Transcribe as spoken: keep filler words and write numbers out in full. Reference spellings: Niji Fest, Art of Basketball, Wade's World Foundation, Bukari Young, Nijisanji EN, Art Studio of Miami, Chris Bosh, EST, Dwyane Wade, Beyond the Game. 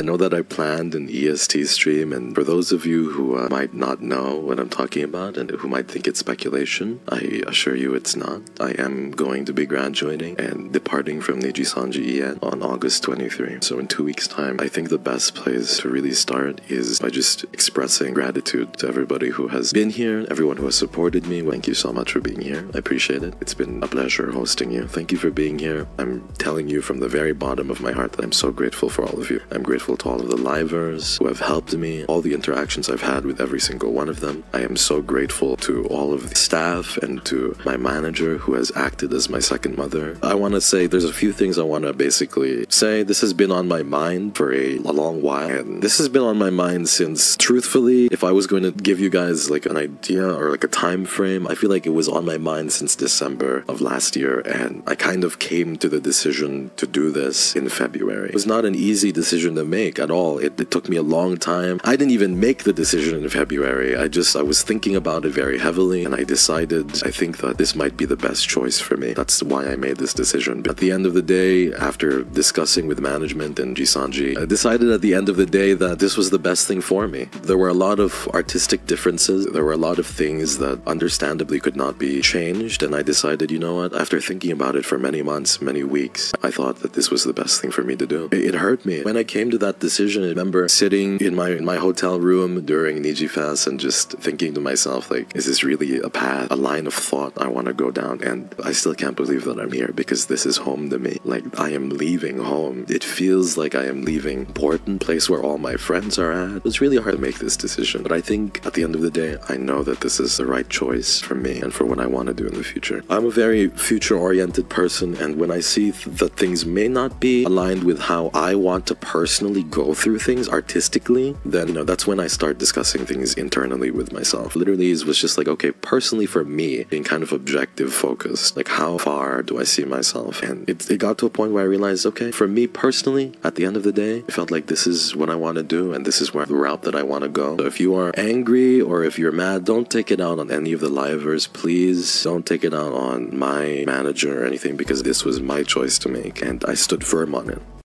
I know that I planned an E S T stream, and for those of you who uh, might not know what I'm talking about and who might think it's speculation, I assure you it's not. I am going to be graduating and departing from Nijisanji E N on August twenty-third. So in two weeks' time, I think the best place to really start is by just expressing gratitude to everybody who has been here, everyone who has supported me. Thank you so much for being here. I appreciate it. It's been a pleasure hosting you. Thank you for being here. I'm telling you from the very bottom of my heart that I'm so grateful for all of you. I'm grateful to all of the livers who have helped me, all the interactions I've had with every single one of them. I am so grateful to all of the staff and to my manager who has acted as my second mother. I want to say there's a few things I want to basically say. This has been on my mind for a, a long while, and this has been on my mind since, truthfully, if I was going to give you guys like an idea or like a time frame, I feel like it was on my mind since December of last year, and I kind of came to the decision to do this in February. It was not an easy decision to make at all. It, it took me a long time. I didn't even make the decision in February. I just, I was thinking about it very heavily, and I decided, I think that this might be the best choice for me. That's why I made this decision. But at the end of the day, after discussing with management and Jisanji, I decided at the end of the day that this was the best thing for me. There were a lot of artistic differences. There were a lot of things that understandably could not be changed, and I decided, you know what, after thinking about it for many months, many weeks, I thought that this was the best thing for me to do. It, it hurt me. When I came to that decision, I remember sitting in my in my hotel room during Niji Fest and just thinking to myself, like, is this really a path, a line of thought I want to go down? And I still can't believe that I'm here, because this is home to me. Like, I am leaving home. It feels like I am leaving Portland, place where all my friends are at. It was really hard to make this decision, but I think at the end of the day, I know that this is the right choice for me and for what I want to do in the future. I'm a very future-oriented person, and when I see th that things may not be aligned with how I want to personally go through things artistically, then, you know, that's when I start discussing things internally with myself. Literally, it was just like, okay, personally for me, being kind of objective focused, like how far do I see myself? And it, it got to a point where I realized, okay, for me personally, at the end of the day, I felt like this is what I want to do, and this is where the route that I want to go. So if you are angry or if you're mad, don't take it out on any of the livers. Please don't take it out on my manager or anything, because this was my choice to make, and I stood firm on it.